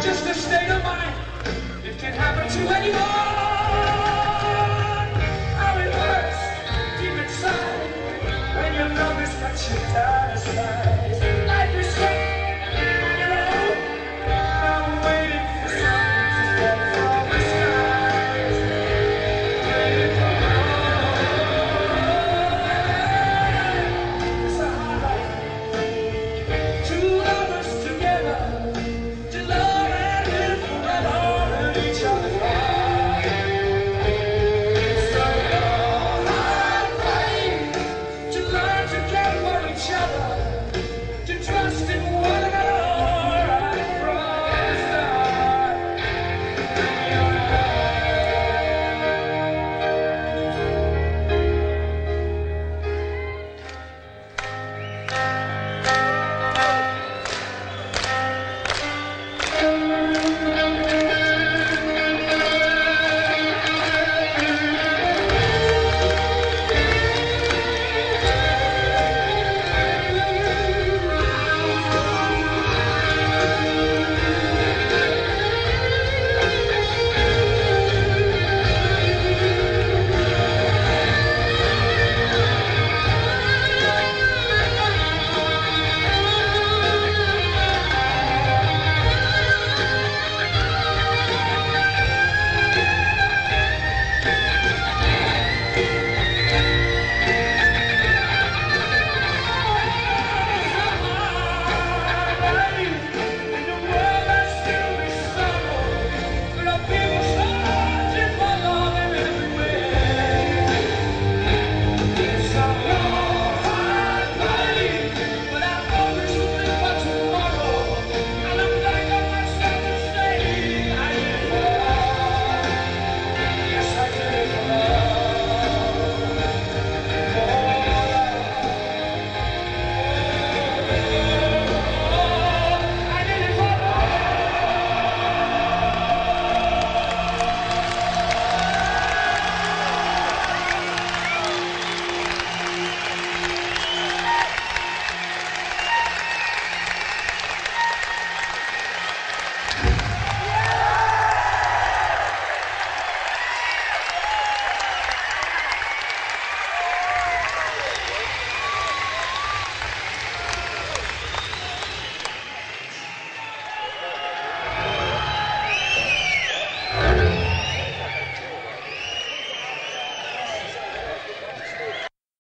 Just a state of mind. It can happen to anyone.